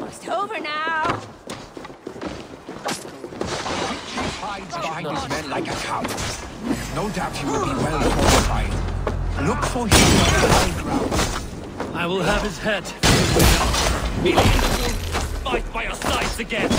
almost over now. She hides behind his men like a coward. No doubt he will be well fortified. Look for him on the high ground. I will have his head. Vili, fight by our sides again.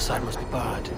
side must be barred.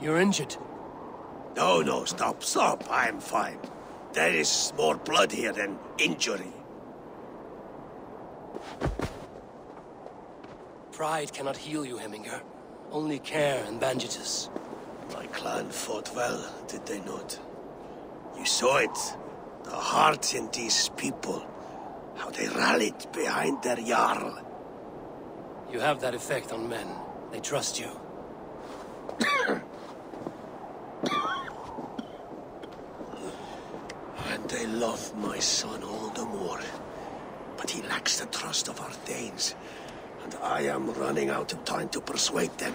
You're injured. No, no, stop. I'm fine. There is more blood here than injury. Pride cannot heal you, Heminger. Only care and bandages. My clan fought well, did they not? You saw it. The heart in these people. How they rallied behind their Jarl. You have that effect on men. They trust you. They love my son all the more, but he lacks the trust of our Danes, and I am running out of time to persuade them.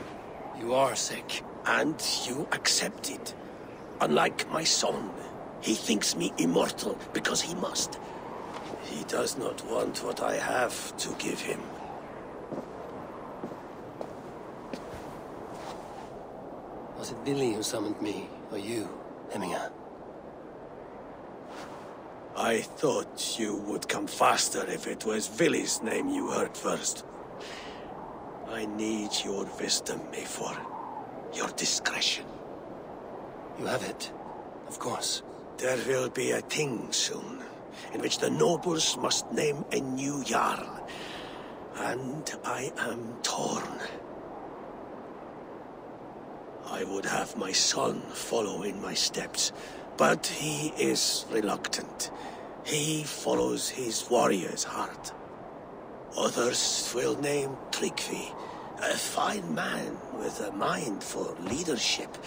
You are sick. And you accept it. Unlike my son, he thinks me immortal because he must. He does not want what I have to give him. Was it Vili who summoned me, or you, Heminger? I thought you would come faster if it was Vili's name you heard first. I need your wisdom, Mefor. Your discretion. You have it, of course. There will be a thing soon, in which the nobles must name a new Jarl. And I am torn. I would have my son follow in my steps. But he is reluctant. He follows his warrior's heart. Others will name Trickfi, a fine man with a mind for leadership.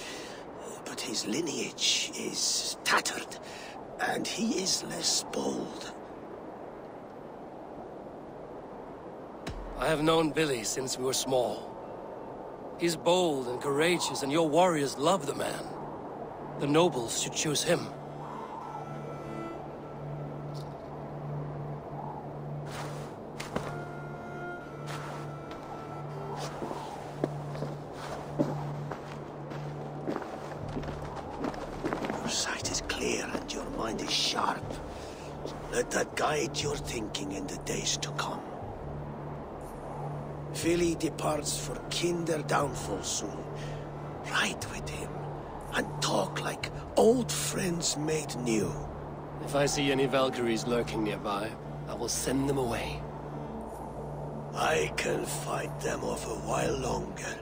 But his lineage is tattered, and he is less bold. I have known Vili since we were small. He's bold and courageous, and your warriors love the man. The nobles should choose him. Your sight is clear and your mind is sharp. Let that guide your thinking in the days to come. Vili departs for Kinderdunfall soon. Ride with him, and talk like old friends made new. If I see any Valkyries lurking nearby, I will send them away. I can fight them off a while longer.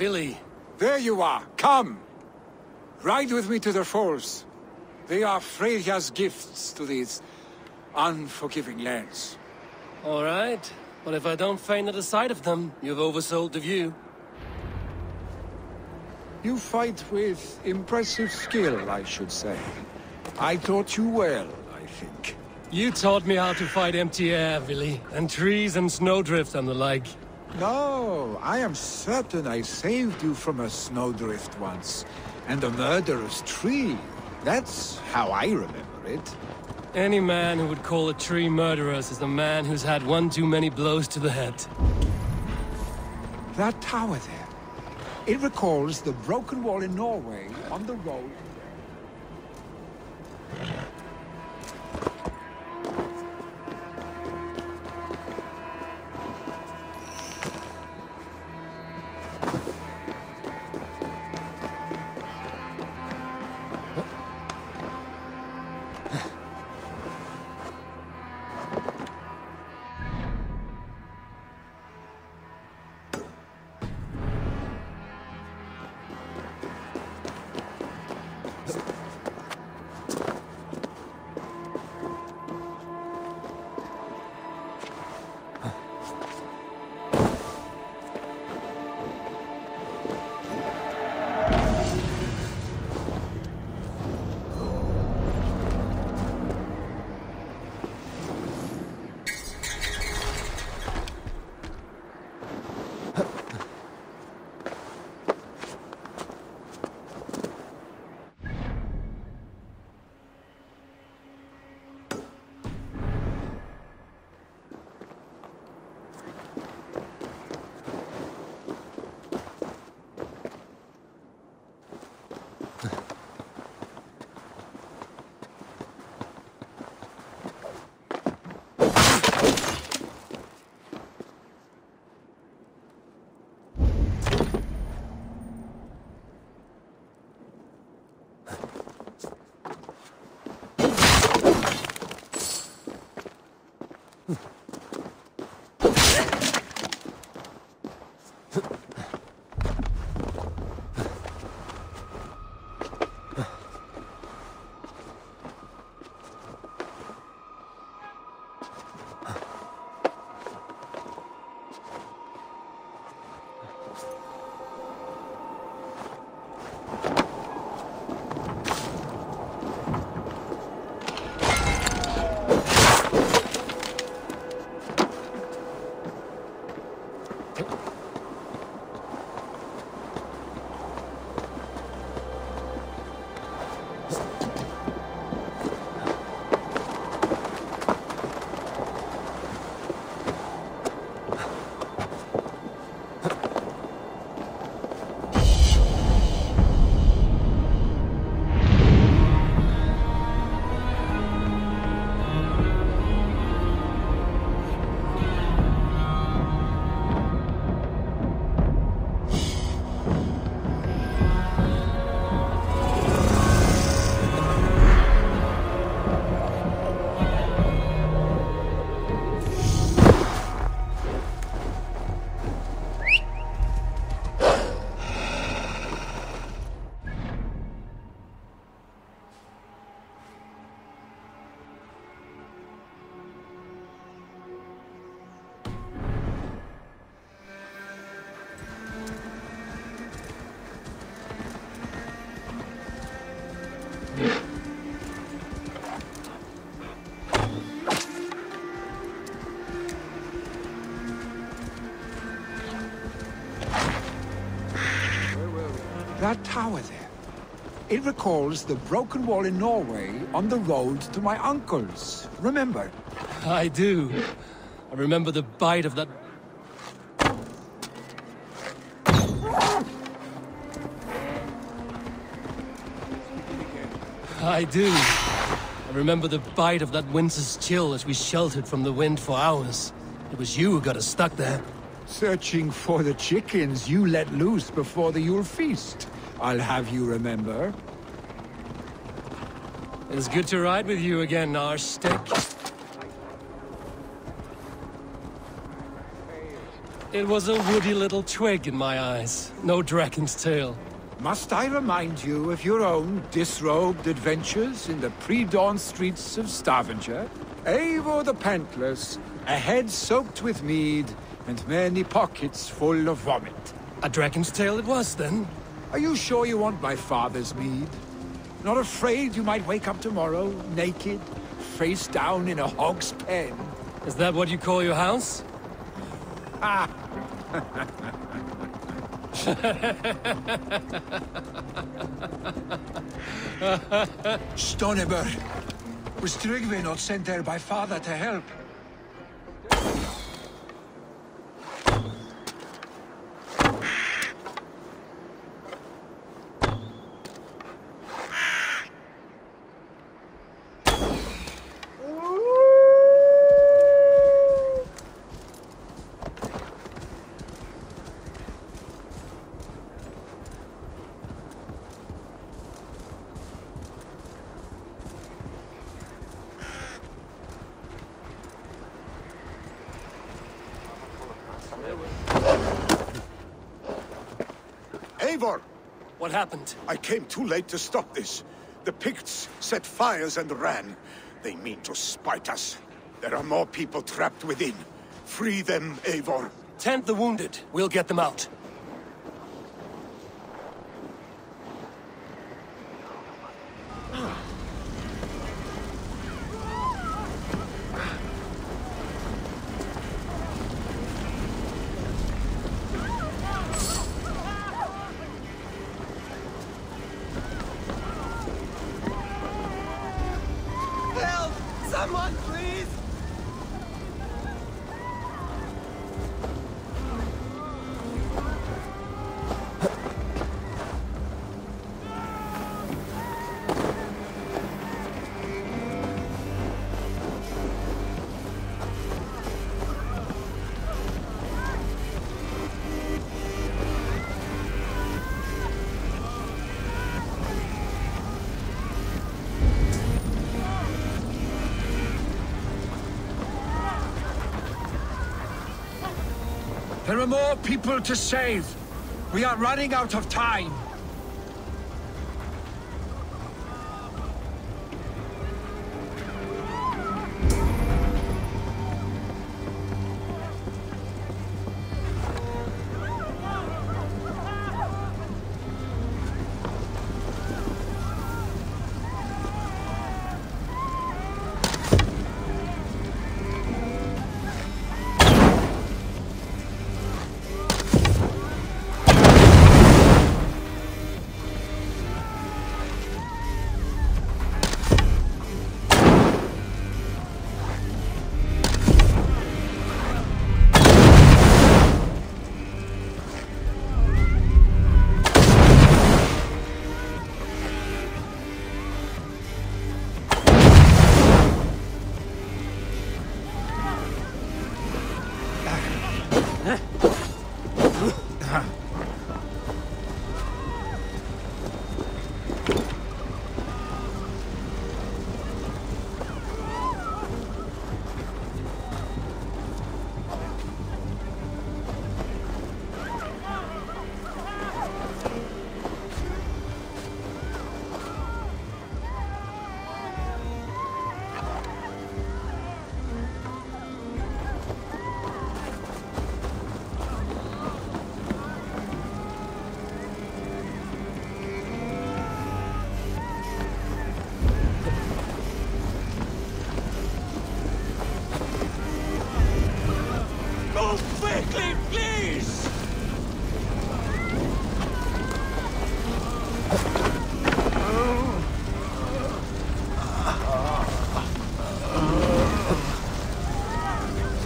Vili. There you are. Come. Ride with me to the falls. They are Freya's gifts to these unforgiving lands. All right. Well, if I don't faint at the sight of them, you've oversold the view. You fight with impressive skill, I should say. I taught you well, I think. You taught me how to fight empty air, Vili, and trees and snowdrift and the like. No, I am certain I saved you from a snowdrift once, and a murderous tree. That's how I remember it. Any man who would call a tree murderous is a man who's had one too many blows to the head. That tower there, it recalls the broken wall in Norway on the road. That tower there, it recalls the broken wall in Norway on the road to my uncle's. Remember? I do. I remember the bite of that... I do. I remember the bite of that winter's chill as we sheltered from the wind for hours. It was you who got us stuck there. Searching for the chickens you let loose before the Yule feast. I'll have you remember. It's good to ride with you again, Narstick. It was a woody little twig in my eyes. No dragon's tail. Must I remind you of your own disrobed adventures in the pre-dawn streets of Stavanger? Eivor the Pantless, a head soaked with mead, and many pockets full of vomit. A dragon's tail it was, then. Are you sure you want my father's mead? Not afraid you might wake up tomorrow, naked, face down in a hog's pen? Is that what you call your house? Ah! Stoneburgh. Was Tryggve not sent there by father to help? What happened? I came too late to stop this. The Picts set fires and ran. They mean to spite us. There are more people trapped within. Free them, Eivor. Tend the wounded. We'll get them out. There are more people to save. We are running out of time.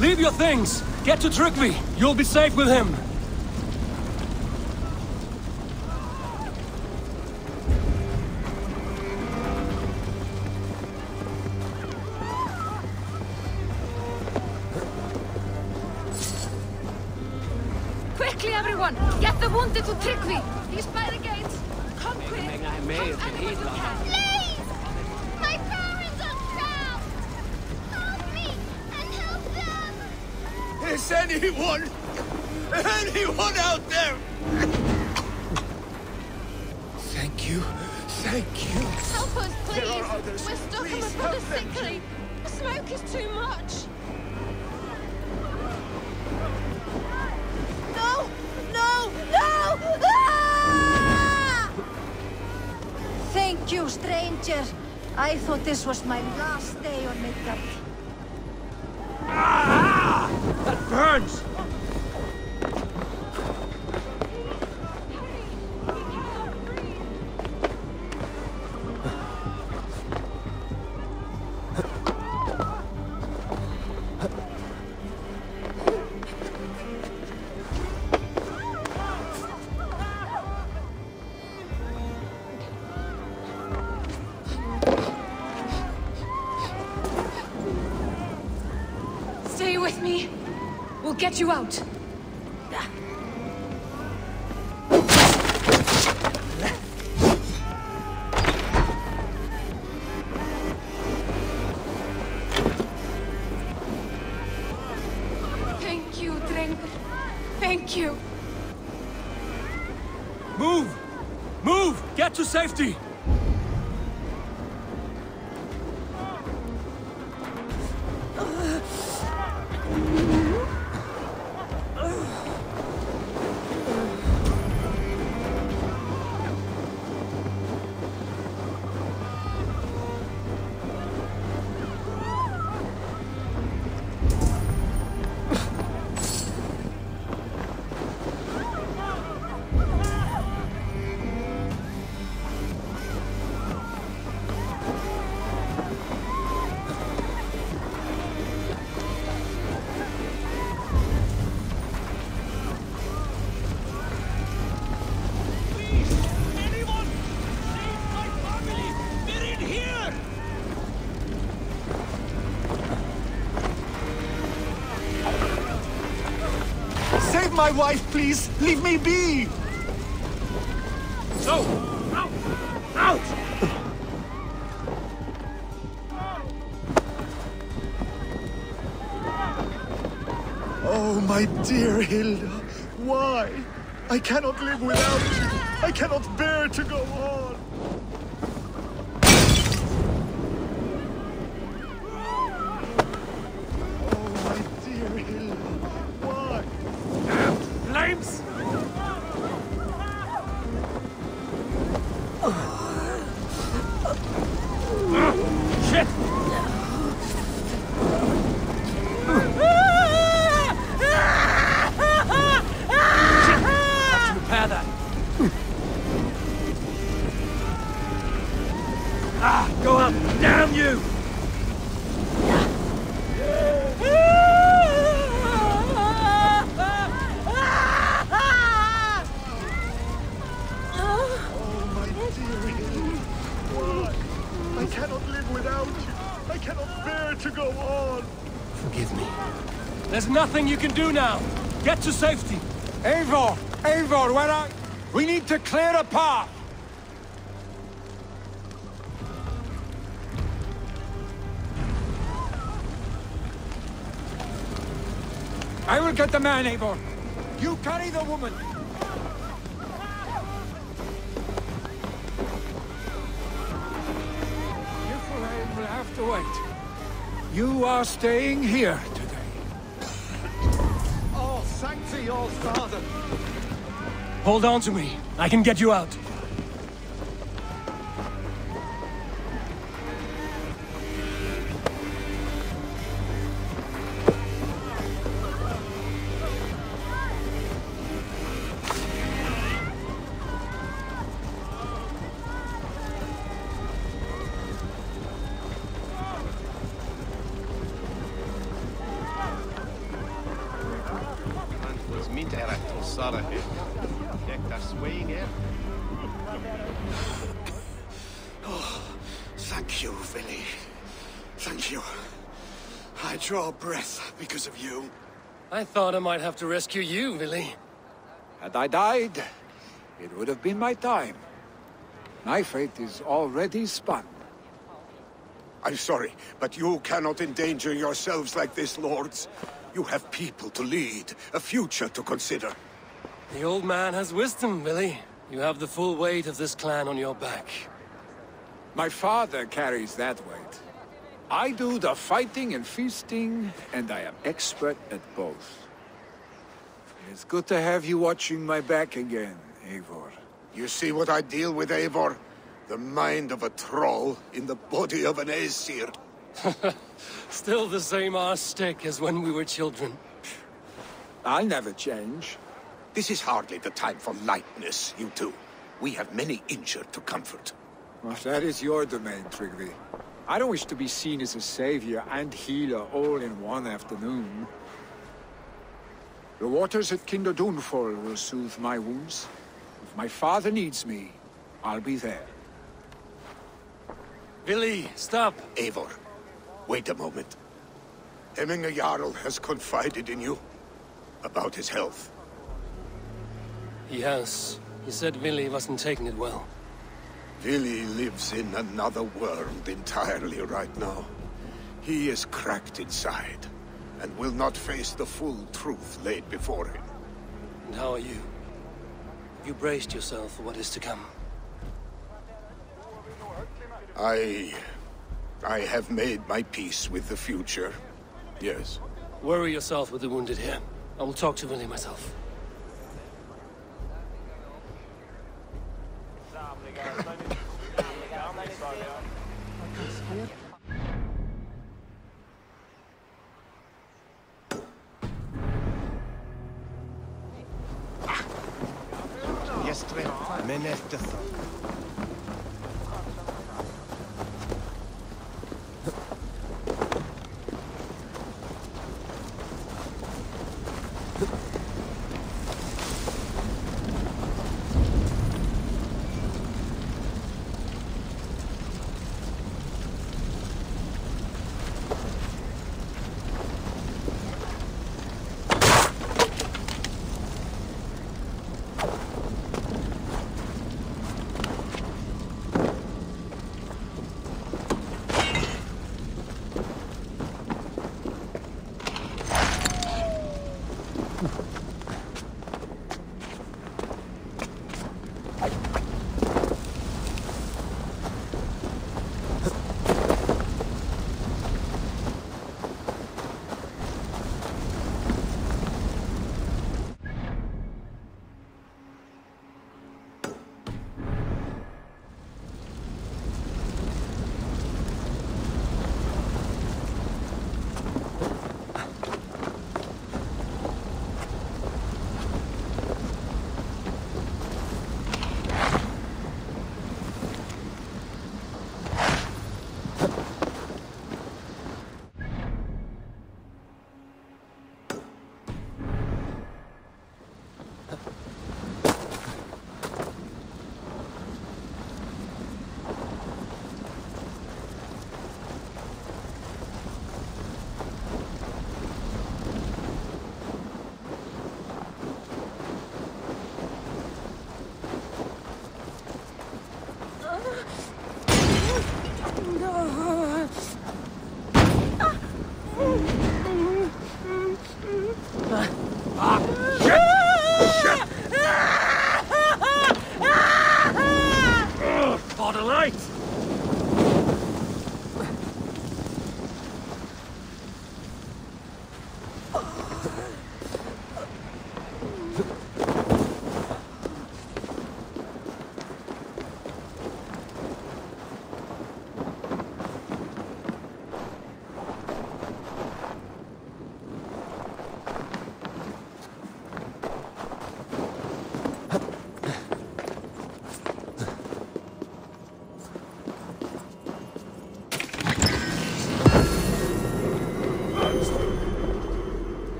Leave your things! Get to Trickfi! You'll be safe with him! Quickly, everyone! Get the wounded to Trickfi! He's by the gates! Come quick! Come as quick as you can! Is anyone Anyone out there? Thank you. Thank you. Help us, please. There are others. We're stuck and my brother's sickly. The smoke is too much. No! No! No! Ah! Thank you, stranger. I thought this was my last day on Midgard. Ah! That burns! Get you out. Thank you, Drengur. Thank you. Move! Move! Get to safety! My wife, please! Leave me be! So! Out! Out! Oh, my dear Hilda! Why? I cannot live without you! I cannot bear to go on! Nothing you can do now. Get to safety. Eivor! Eivor, where are you? We need to clear a path! I will get the man, Eivor. You carry the woman. Niflheim will have to wait. You are staying here. Your father. Hold on to me. I can get you out. I thought I might have to rescue you, Vili. Had I died, it would have been my time. My fate is already spun. I'm sorry, but you cannot endanger yourselves like this, lords. You have people to lead, a future to consider. The old man has wisdom, Vili. You have the full weight of this clan on your back. My father carries that weight. I do the fighting and feasting, and I am expert at both. It's good to have you watching my back again, Eivor. You see what I deal with, Eivor? The mind of a troll in the body of an Aesir. Still the same Narstick as when we were children. I'll never change. This is hardly the time for lightness, you two. We have many injured to comfort. Well, that is your domain, Tryggve. I don't wish to be seen as a savior and healer all in one afternoon. The waters at Kinderdunfall will soothe my wounds. If my father needs me, I'll be there. Vili, stop! Eivor, wait a moment. Heminger Jarl has confided in you about his health. He has. He said Vili wasn't taking it well. Vili lives in another world entirely right now. He is cracked inside, and will not face the full truth laid before him. And how are you? Have you braced yourself for what is to come? I have made my peace with the future, yes. Worry yourself with the wounded here. I will talk to Vili myself.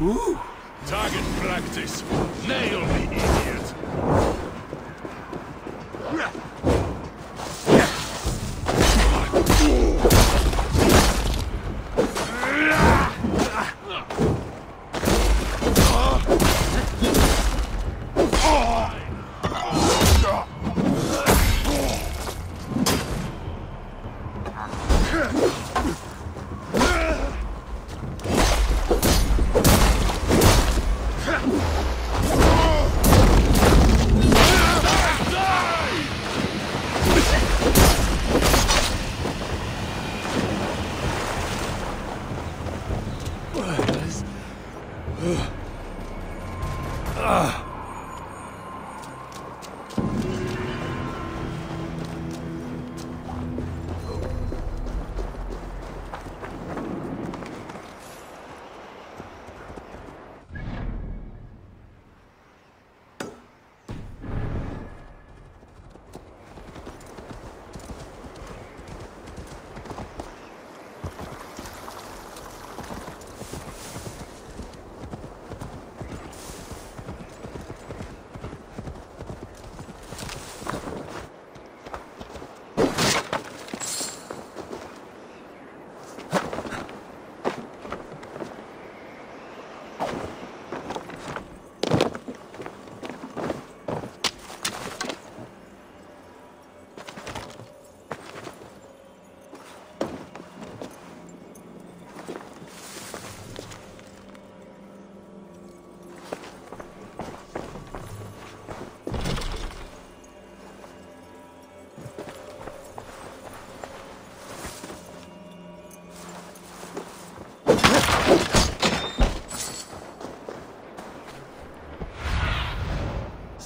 Ooh. Target practice. Nail the idiot.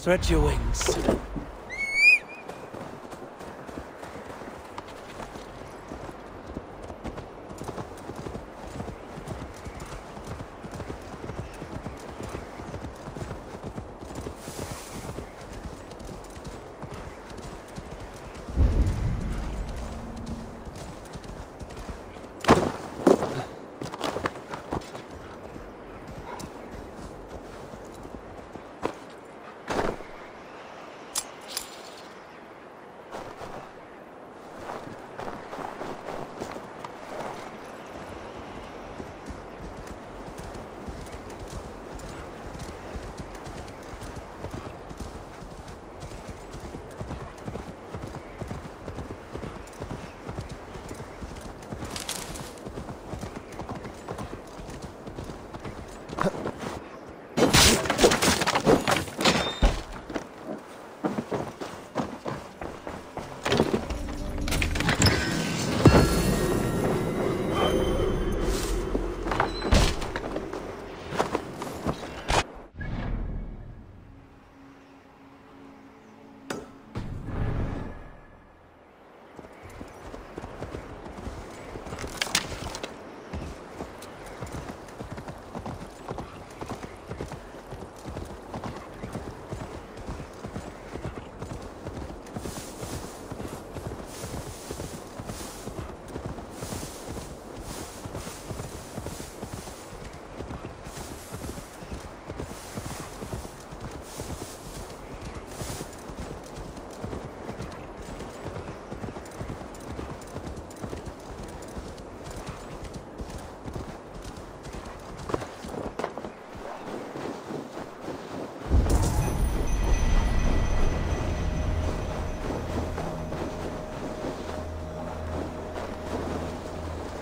Stretch your wings.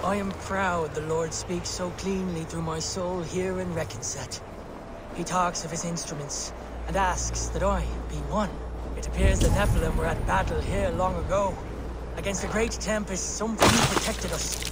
I am proud the Lord speaks so cleanly through my soul here in Reckonset. He talks of his instruments, and asks that I be one. It appears the Nephilim were at battle here long ago. Against a great tempest, something protected us.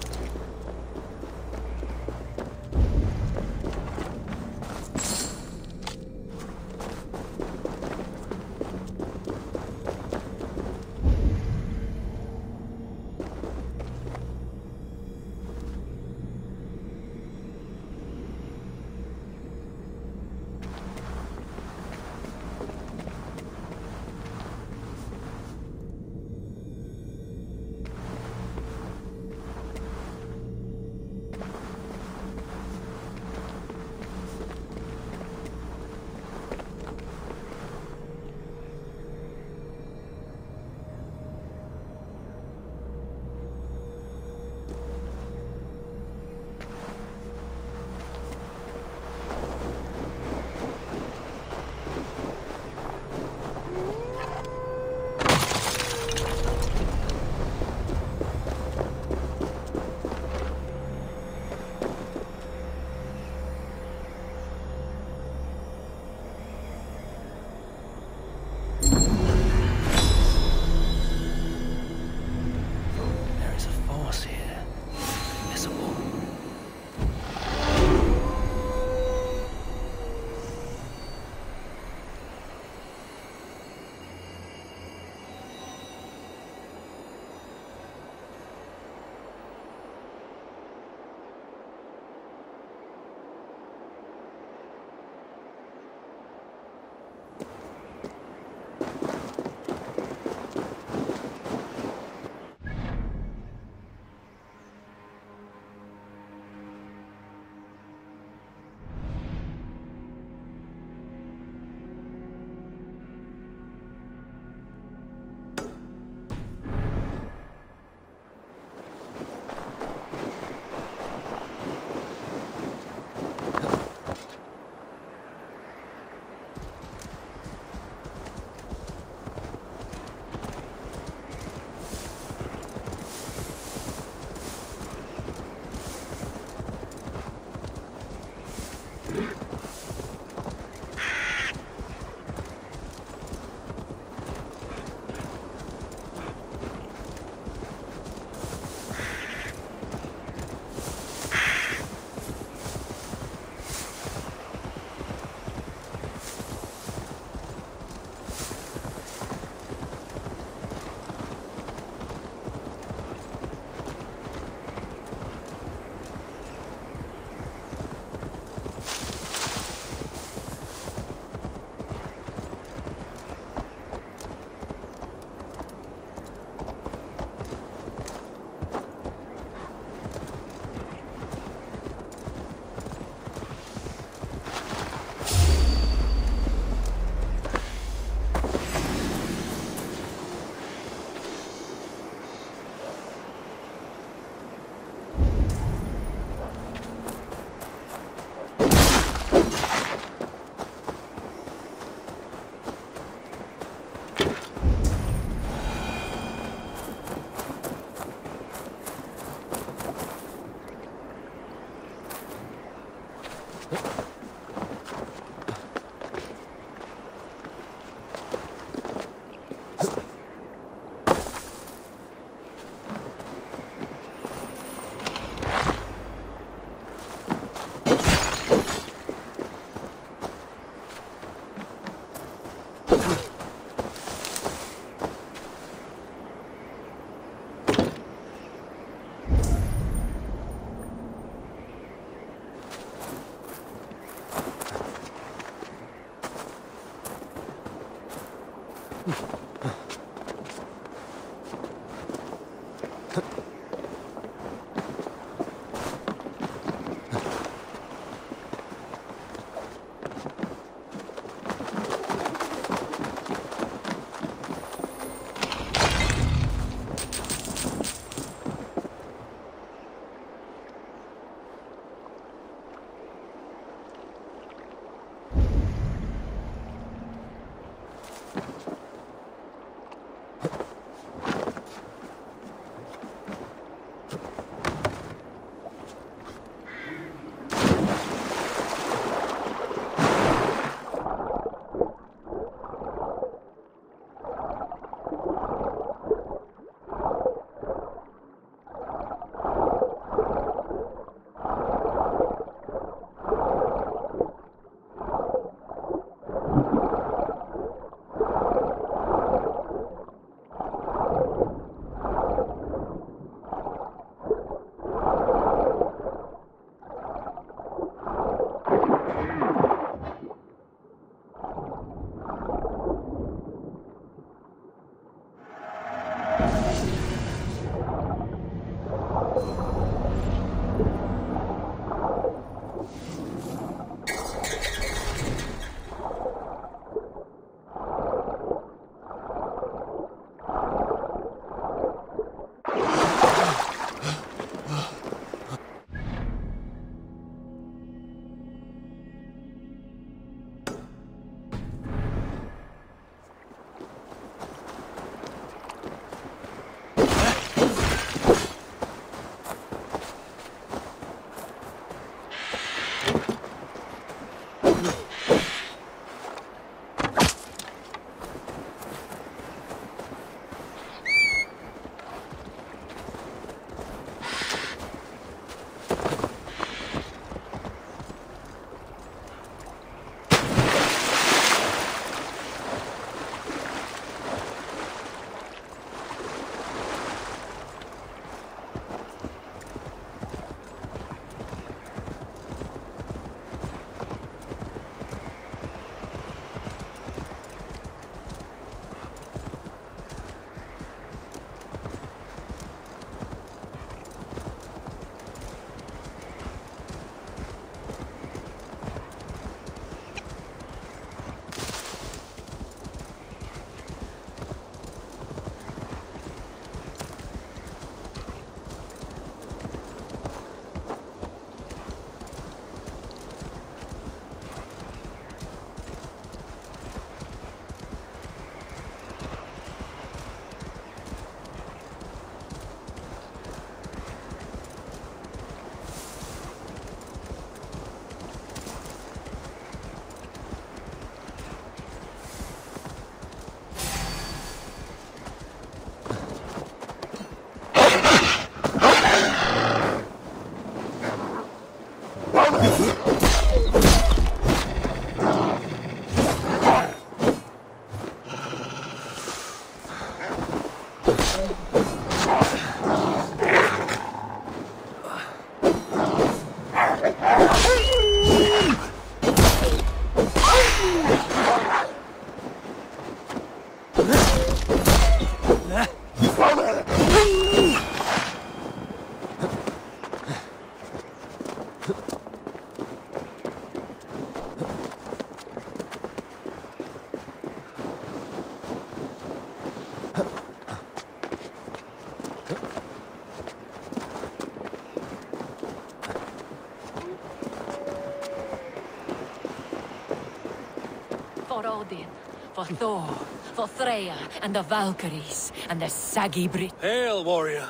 For Odin, for Thor, for Freya, and the Valkyries, and the saggy Brit. Hail, warrior!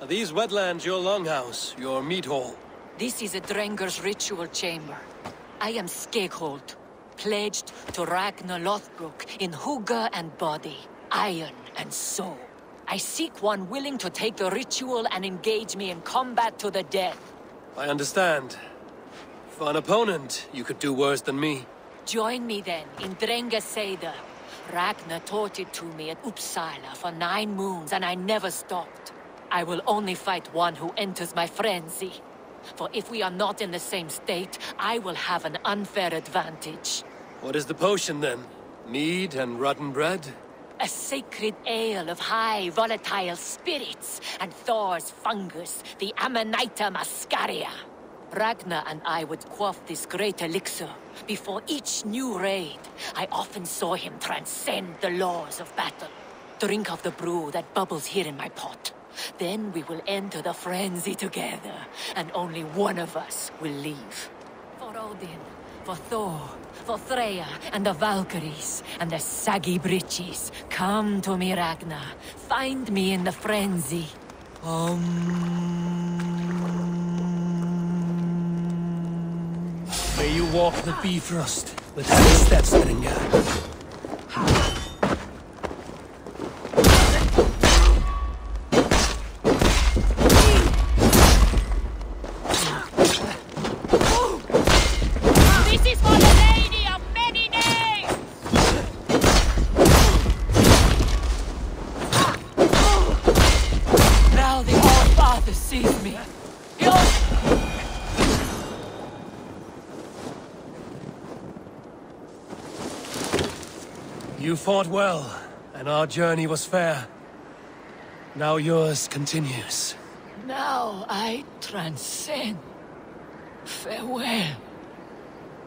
Are these wetlands your longhouse, your meat hall? This is a Drengur's ritual chamber. I am Skaghold, pledged to Ragnar Lothbrok in hugger and body, iron and soul. I seek one willing to take the ritual and engage me in combat to the death. I understand. For an opponent, you could do worse than me. Join me then in Drengaseda, Ragnar taught it to me at Uppsala for 9 moons, and I never stopped. I will only fight one who enters my frenzy. For if we are not in the same state, I will have an unfair advantage. What is the potion, then? Mead and rotten bread? A sacred ale of high volatile spirits and Thor's fungus, the Amanita muscaria. Ragnar and I would quaff this great elixir. Before each new raid, I often saw him transcend the laws of battle. Drink of the brew that bubbles here in my pot. Then we will enter the frenzy together, and only one of us will leave. For Odin, for Thor, for Freya, and the Valkyries, and the saggy breeches, come to me, Ragnar. Find me in the frenzy. May you walk the Bifrost with heavy steps, Drengur. You fought well, and our journey was fair. Now yours continues. Now I transcend. Farewell.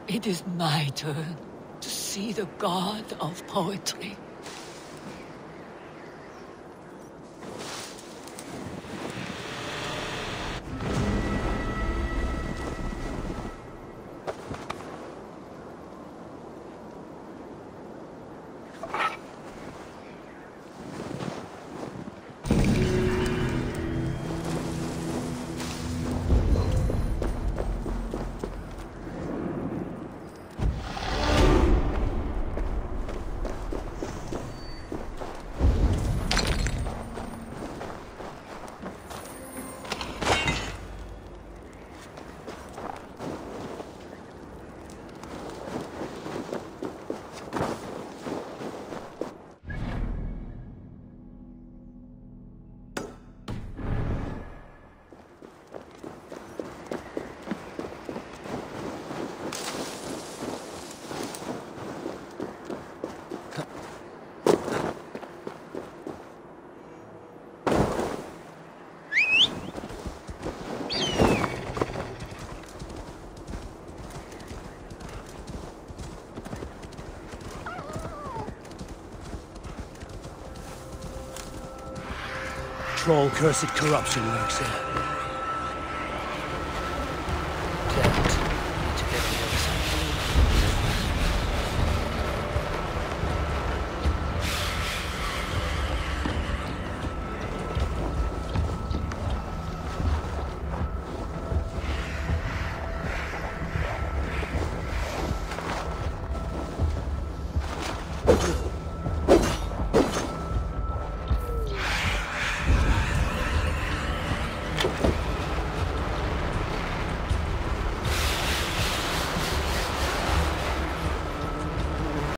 It is my turn to see the god of poetry. All cursed corruption works here.